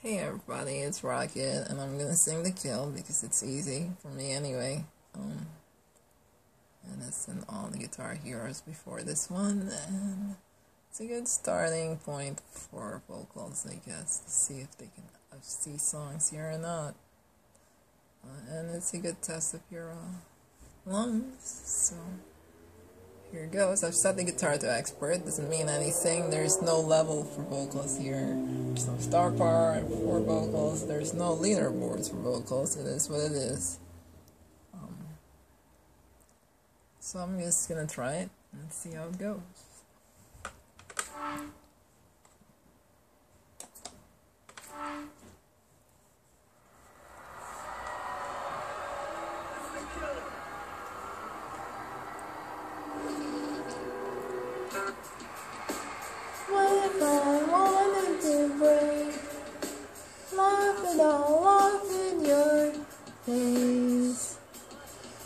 Hey everybody, it's Rocket, and I'm gonna sing The Kill because it's easy for me anyway. And it's in all the Guitar Heroes before this one, and it's a good starting point for vocals, I guess, to see if they can see songs here or not. And it's a good test of your lungs, so here it goes. I've set the guitar to expert, doesn't mean anything. There's no level for vocals here. There's no star bar for vocals. There's no leaderboards for vocals. It is what it is. So I'm just gonna try it and see how it goes.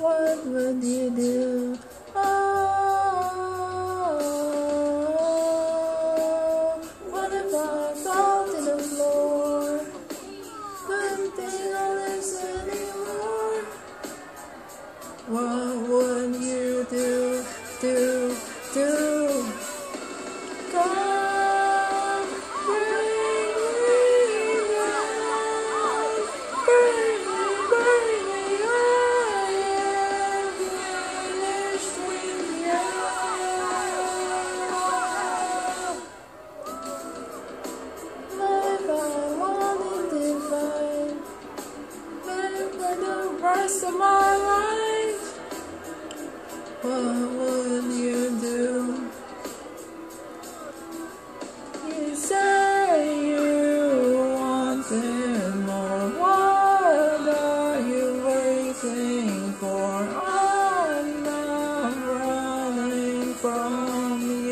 What would you do? Oh, what if I fell to the floor? Couldn't think of this anymore. What would you do? God, rest of my life, what would you do? You say you wanted more, what are you waiting for? I'm not running from you.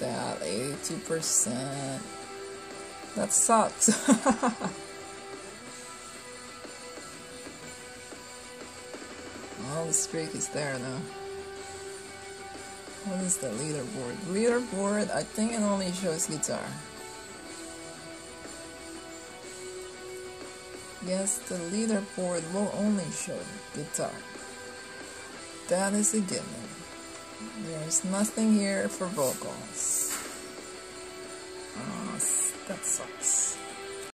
That 82%. That sucks. Well, the streak is there though. What is the leaderboard? Leaderboard, I think it only shows guitar. Yes, the leaderboard will only show guitar. That is a given. There's nothing here for vocals. That sucks.